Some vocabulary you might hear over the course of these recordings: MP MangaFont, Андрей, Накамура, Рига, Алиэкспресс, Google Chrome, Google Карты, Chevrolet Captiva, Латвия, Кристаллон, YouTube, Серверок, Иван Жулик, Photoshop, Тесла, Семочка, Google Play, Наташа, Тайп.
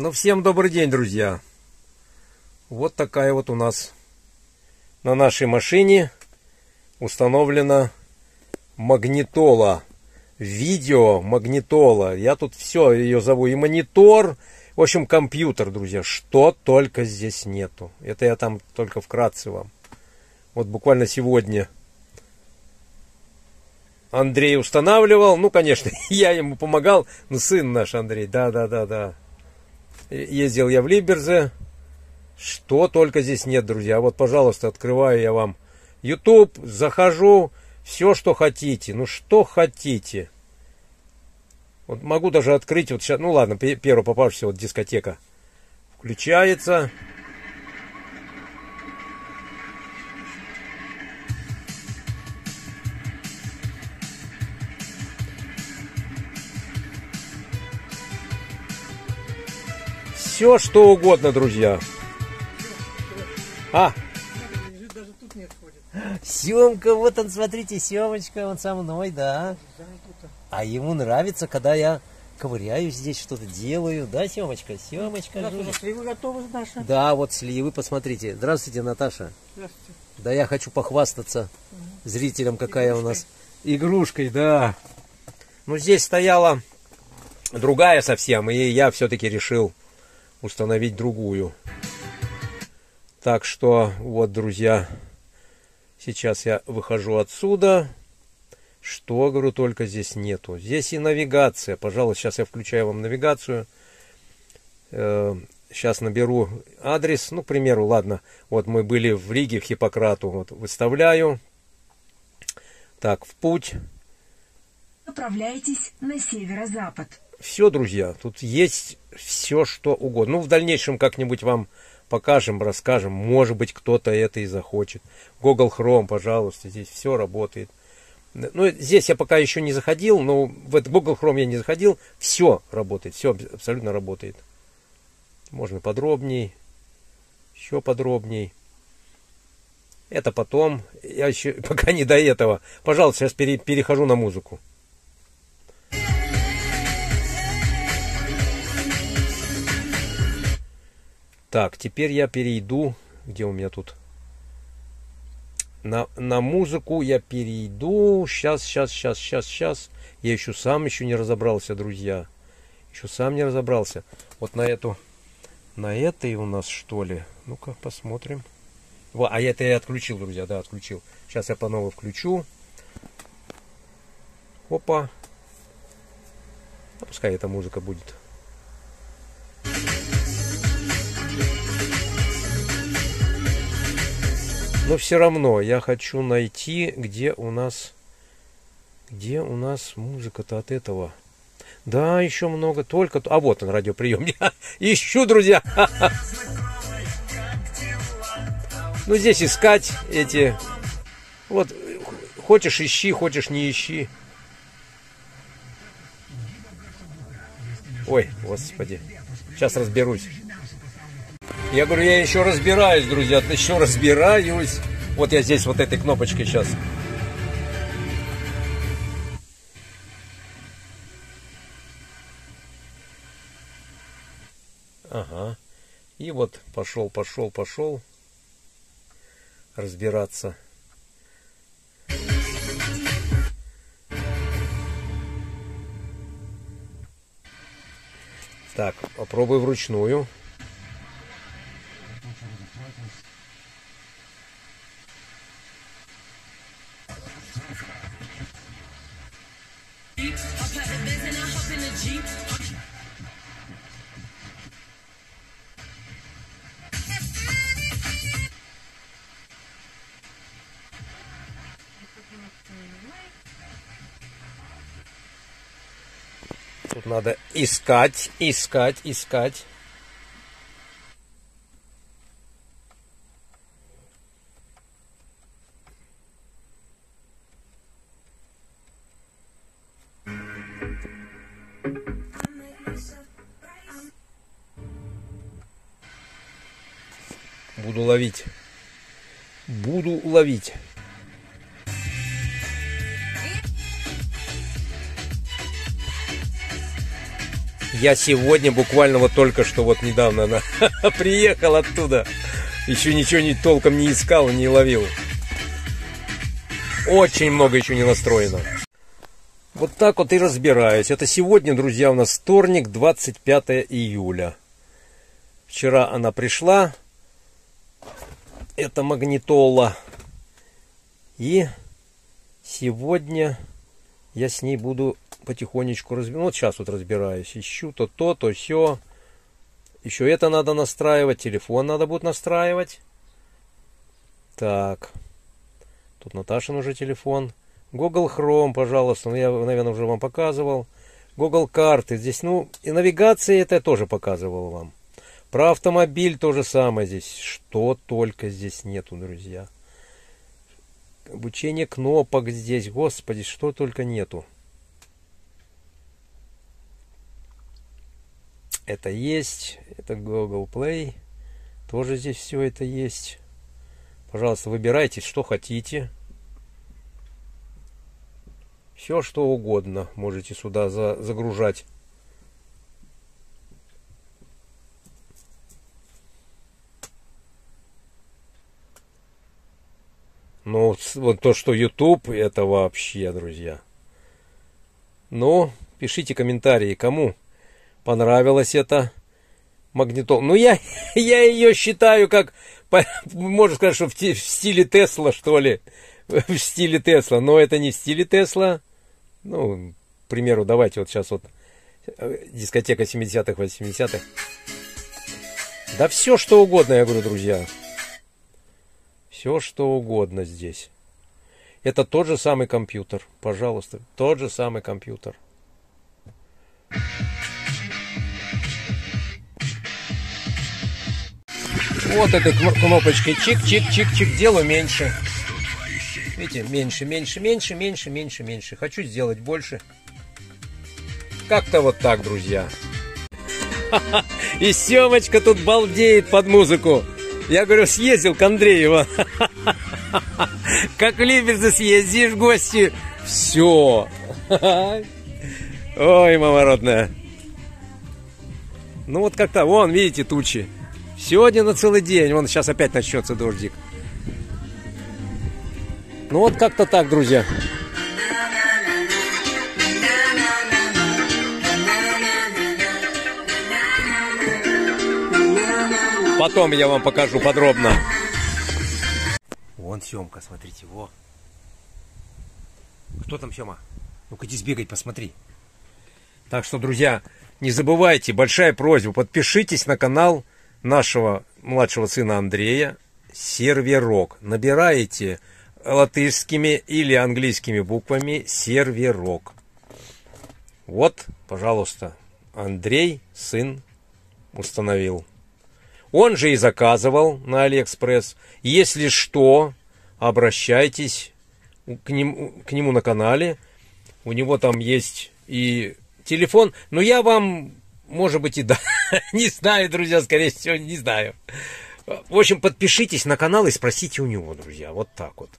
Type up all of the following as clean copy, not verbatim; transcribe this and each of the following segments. Ну, всем добрый день, друзья. Вот такая вот у нас на нашей машине установлена магнитола. Видео магнитола. Я тут все ее зову. И монитор. В общем, компьютер, друзья. Что только здесь нету. Это я там только вкратце вам. Вот буквально сегодня Андрей устанавливал. Ну, конечно, я ему помогал. Ну, сын наш Андрей. Да. Ездил я в Либерзе. Что только здесь нет, друзья. Вот, пожалуйста, открываю я вам YouTube. Захожу. Все, что хотите. Ну, что хотите. Вот могу даже открыть. Вот сейчас. Ну, ладно. Первый попавшийся. Вот дискотека. Включается. Все, что угодно, друзья. А! Семка, вот он, смотрите, Семочка, он со мной, да. А ему нравится, когда я ковыряю здесь, что-то делаю, да, Семочка? Семочка, сливы готовы, Наташа? Да, вот сливы, посмотрите. Здравствуйте, Наташа. Здравствуйте. Да, я хочу похвастаться зрителям, какая игрушкой у нас игрушкой, да. Ну, здесь стояла другая совсем, и я все-таки решил установить другую. Так что, вот, друзья... Сейчас я выхожу отсюда. Что, говорю, только здесь нету. Здесь и навигация. Пожалуй, сейчас я включаю вам навигацию. Сейчас наберу адрес. Ну, к примеру, ладно. Вот мы были в Риге, в Хиппократу. Вот выставляю. Так, в путь. Направляйтесь на северо-запад. Все, друзья. Тут есть все, что угодно. Ну, в дальнейшем как-нибудь вам... Покажем, расскажем. Может быть, кто-то это и захочет. Google Chrome, пожалуйста, здесь все работает. Ну, здесь я пока еще не заходил, но в этот Google Chrome я не заходил. Все работает, все абсолютно работает. Можно подробней, еще подробней. Это потом. Я еще пока не до этого. Пожалуйста, сейчас перехожу на музыку. Так, теперь я перейду, где у меня тут, на музыку я перейду, сейчас, я еще сам не разобрался, друзья, вот на этой у нас, что ли, ну-ка, посмотрим, во, а это я отключил, друзья, да, отключил, сейчас я по новой включу, опа, а пускай эта музыка будет. Но все равно я хочу найти, где у нас музыка-то от этого. Да, еще много, только... А вот он, радиоприемник. Ищу, друзья. Ну, здесь искать эти... Вот, хочешь ищи, хочешь не ищи. Ой, господи. Сейчас разберусь. Я говорю, я еще разбираюсь, друзья, Вот я здесь вот этой кнопочкой сейчас. Ага. И вот пошел разбираться. Так, попробую вручную. Тут надо искать. Буду ловить. Я сегодня буквально вот только что, вот недавно она приехал оттуда. Еще ничего не, толком не искал, не ловил. Очень много еще не настроено. Вот так вот и разбираюсь. Это сегодня, друзья, у нас вторник, 25 июля. Вчера она пришла. Это магнитола. И сегодня я с ней буду потихонечку разбирать. Вот сейчас вот разбираюсь. Ищу то сё. Еще это надо настраивать. Телефон надо будет настраивать. Так. Тут Наташин уже телефон. Google Chrome, пожалуйста. Ну, я, наверное, уже вам показывал. Google карты. Здесь, ну, и навигация это я тоже показывал вам. Про автомобиль то же самое здесь. Что только здесь нету, друзья. Обучение кнопок здесь. Господи, что только нету. Это есть. Это Google Play. Тоже здесь все это есть. Пожалуйста, выбирайте, что хотите. Все, что угодно можете сюда загружать. Ну, вот то, что YouTube, это вообще, друзья. Ну, пишите комментарии, кому понравилась эта магнитола. Ну, я ее считаю как, можно сказать, что в стиле Тесла, что ли. В стиле Тесла, но это не в стиле Тесла. Ну, к примеру, давайте вот сейчас вот дискотека 70-х, 80-х. Да все, что угодно, я говорю, друзья. Все, что угодно здесь. Это тот же самый компьютер. Пожалуйста, тот же самый компьютер. Вот этой кнопочкой чик-чик-чик-чик делаю меньше. Видите, меньше. Хочу сделать больше. Как-то вот так, друзья. И Семочка тут балдеет под музыку. Я говорю, съездил к Андрею. Как любишь, съездишь в гости. Все. Ой, мама родная. Ну вот как-то, вон, видите, тучи. Сегодня на целый день. Вон, сейчас опять начнется дождик. Ну вот как-то так, друзья. Потом я вам покажу подробно. Вон Семка, смотрите, во. Кто там, Сема? Ну-ка, иди сбегай, посмотри. Так что, друзья, не забывайте, большая просьба, подпишитесь на канал нашего младшего сына Андрея, Серверок. Набираете латышскими или английскими буквами Серверок. Вот, пожалуйста, Андрей, сын, установил. Он же и заказывал на Алиэкспресс. Если что, обращайтесь к нему на канале. У него там есть и телефон. Но я вам, может быть, и да. Не знаю, друзья, скорее всего, не знаю. В общем, подпишитесь на канал и спросите у него, друзья. Вот так вот.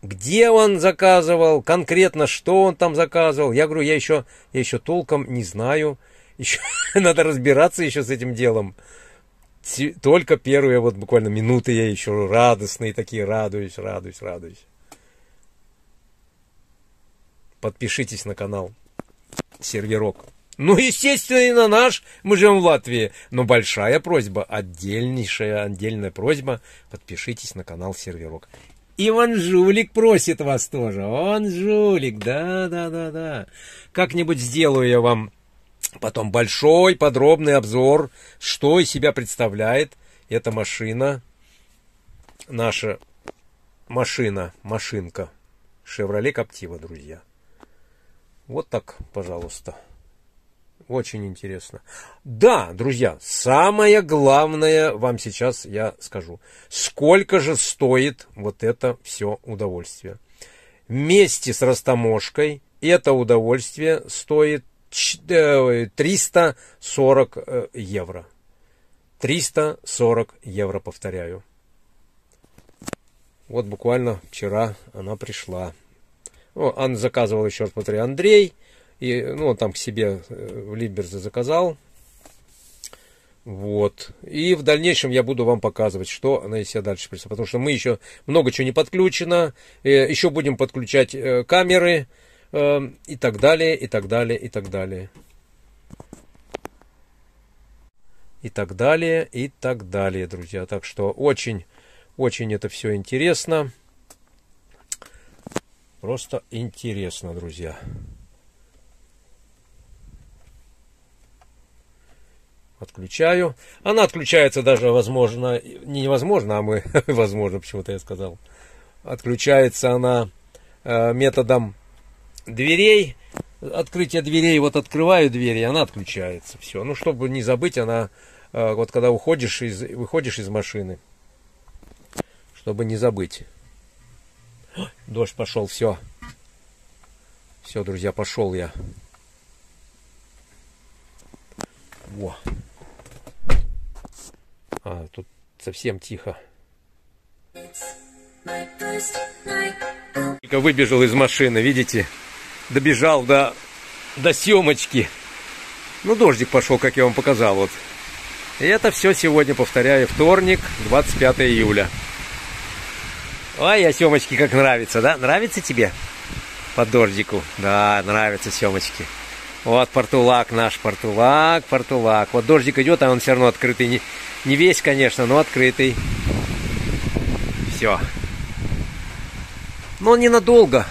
Где он заказывал, конкретно что он там заказывал. Я говорю, я еще толком не знаю. Еще надо разбираться еще с этим делом. Только первые вот буквально минуты я еще радостные такие, радуюсь. Подпишитесь на канал Серверок. Ну, естественно, и на наш. Мы живем в Латвии. Но большая просьба, отдельная просьба. Подпишитесь на канал Серверок. Иван Жулик просит вас тоже. Он Жулик, да. Как-нибудь сделаю я вам потом большой подробный обзор, что из себя представляет эта машина, наша машинка Chevrolet Captiva, друзья. Вот так, пожалуйста. Очень интересно. Да, друзья, самое главное вам сейчас я скажу. Сколько же стоит вот это все удовольствие? Вместе с растаможкой это удовольствие стоит 340 евро. 340 евро, повторяю. Вот буквально вчера она пришла. О, он заказывал еще раз, смотри, Андрей. И, ну, там к себе в Литберзе заказал. Вот. И в дальнейшем я буду вам показывать, что она из себя дальше представляет. Потому что мы еще много чего не подключено. Еще будем подключать камеры и так далее, и так далее, и так далее. И так далее, и так далее, друзья. Так что очень, очень это все интересно. Просто интересно, друзья. Отключаю. Она отключается даже, возможно, невозможно, а мы, возможно, почему-то я сказал. Отключается она методом дверей. Открытие дверей, вот открываю двери, и она отключается. Все. Ну, чтобы не забыть, она, вот когда выходишь из машины, чтобы не забыть. Дождь пошел, все. Все, друзья, пошел я. Во. А, тут совсем тихо. Выбежал из машины, видите? Добежал до Семочки. Ну, дождик пошел, как я вам показал. Вот. И это все сегодня, повторяю, вторник, 25 июля. Ой, а Семочке как нравится, да? Нравится тебе? Под дождику. Да, нравится Семочке. Вот портулак наш, портулак. Вот дождик идет, а он все равно открытый. Не весь, конечно, но открытый. Все. Но ненадолго.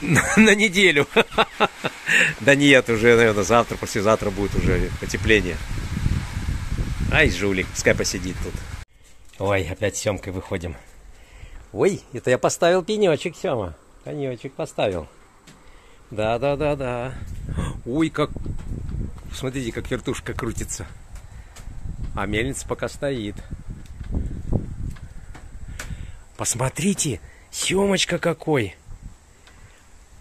На неделю. Да нет, уже, наверное, завтра, послезавтра будет уже потепление. Ай, жулик, пускай посидит тут. Ой, опять с Семкой выходим. Ой, это я поставил пенечек, Сема. Пенечек поставил. Да. Ой, как... Смотрите, как вертушка крутится. А мельница пока стоит. Посмотрите, Семочка какой.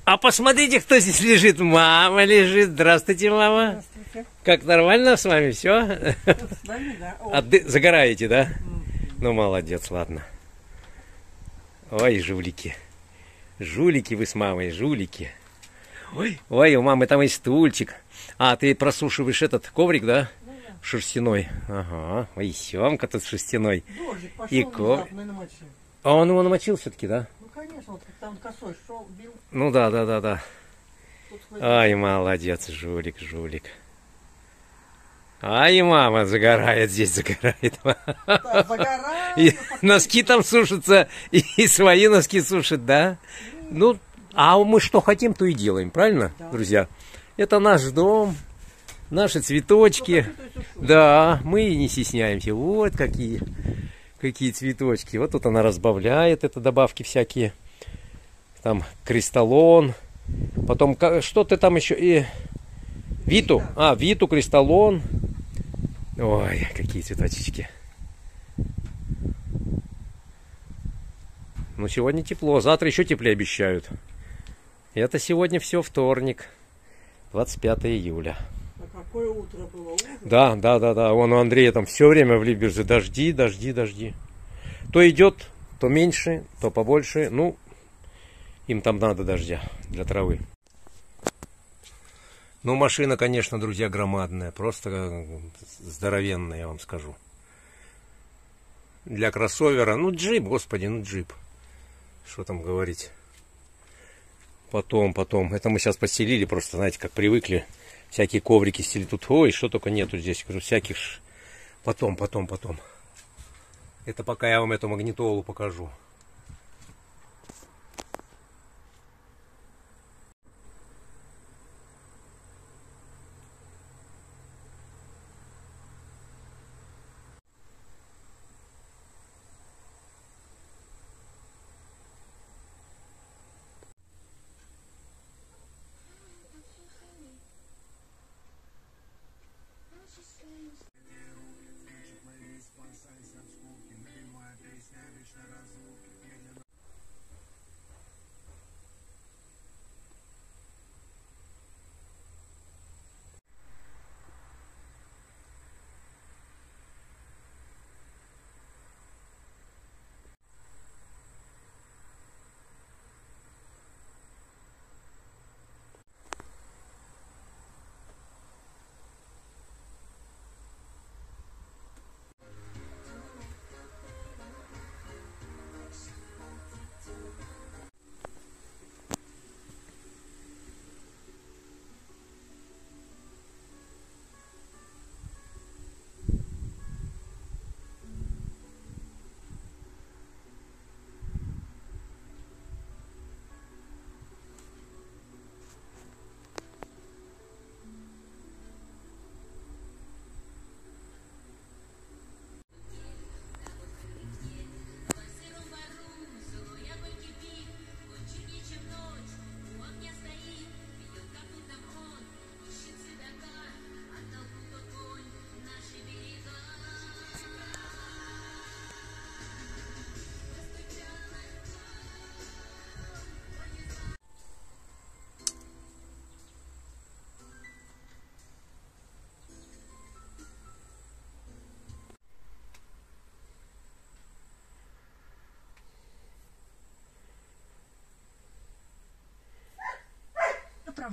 А посмотрите, кто здесь лежит. Мама лежит. Здравствуйте, мама. Здравствуйте. Как нормально с вами все? С вами, да. Загораете, да? Ну, молодец, ладно. Ой, жулики. Жулики вы с мамой, жулики. Ой, ой, у мамы там есть стульчик. А, ты просушиваешь этот коврик, да? Да. Шерстяной. Ага. Ой, Семка тут шерстяной. Дождик пошел, и внезапно и намочил. А он его намочил все-таки, да? Ну, конечно, вот там косой шел, бил. Ну, да. Ай, молодец, жулик. Ай, мама загорает, здесь загорает. Да, загорает. Носки там сушатся, и свои носки сушат, да? Ну, а мы что хотим, то и делаем, правильно, да, друзья? Это наш дом, наши цветочки. Да, мы не стесняемся. Вот какие цветочки. Вот тут она разбавляет, это добавки всякие. Там кристаллон. Потом, что ты там еще? И виту. А, виту, кристаллон. Ой, какие цветочки. Ну, сегодня тепло, завтра еще теплее обещают. Это сегодня все вторник, 25 июля. А какое утро было? Утро? Да. Вон у Андрея там все время в Литберзе дожди. То идет, то меньше, то побольше. Ну, им там надо дождя для травы. Ну, машина, конечно, друзья, громадная. Просто здоровенная, я вам скажу. Для кроссовера. Ну, джип, господи, ну джип. Что там говорить? Потом. Это мы сейчас постелили, просто, знаете, как привыкли. Всякие коврики стелили тут. Ой, что только нету здесь. Говорю, всяких... Потом. Это пока я вам эту магнитолу покажу.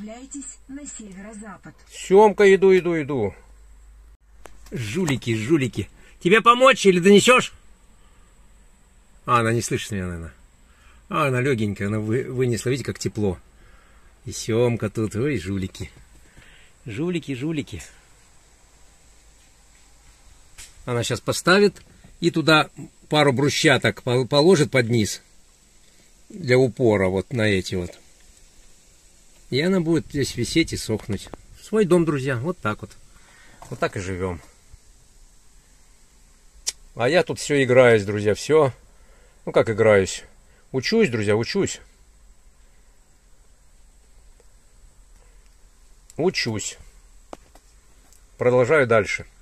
направляйтесь на северо-запад. Семка, иду. Жулики. Тебе помочь или донесешь? А, она не слышит меня, наверное. А, она легенькая, она вынесла. Видите, как тепло. И Семка тут. Ой, жулики. Жулики. Она сейчас поставит и туда пару брусчаток положит под низ. Для упора вот на эти вот. И она будет здесь висеть и сохнуть. Свой дом, друзья. Вот так вот. Вот так и живем. А я тут все играюсь, друзья. Все. Ну как играюсь? Учусь, друзья, учусь. Продолжаю дальше.